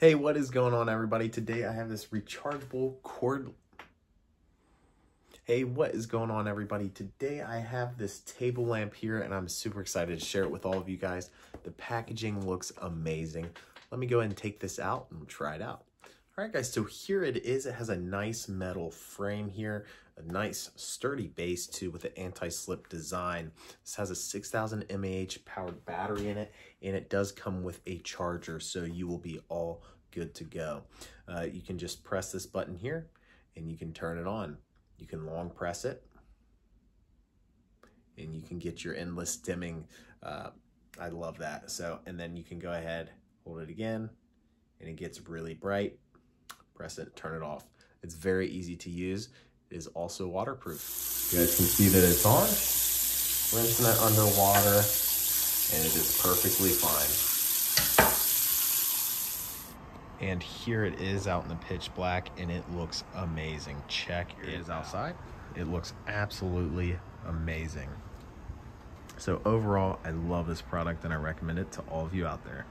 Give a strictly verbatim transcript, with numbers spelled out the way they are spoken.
Hey, what is going on, everybody? Today I have this rechargeable cord. Hey, what is going on, everybody? Today I have this table lamp here, and I'm super excited to share it with all of you guys. The packaging looks amazing. Let me go ahead and take this out and try it out. All right, guys, so here it is. It has a nice metal frame here, a nice sturdy base too with an anti-slip design. This has a six thousand milliamp hour powered battery in it, and it does come with a charger, so you will be all good to go. Uh, you can just press this button here, and you can turn it on. You can long press it, and you can get your endless dimming. Uh, I love that. So, and then you can go ahead, hold it again, and it gets really bright. Press it, turn it off. It's very easy to use. It is also waterproof. You guys can see that it's on. Rinsing it underwater, and it is perfectly fine. And here it is out in the pitch black, and it looks amazing. Check it, it is outside. It looks absolutely amazing. So overall, I love this product, and I recommend it to all of you out there.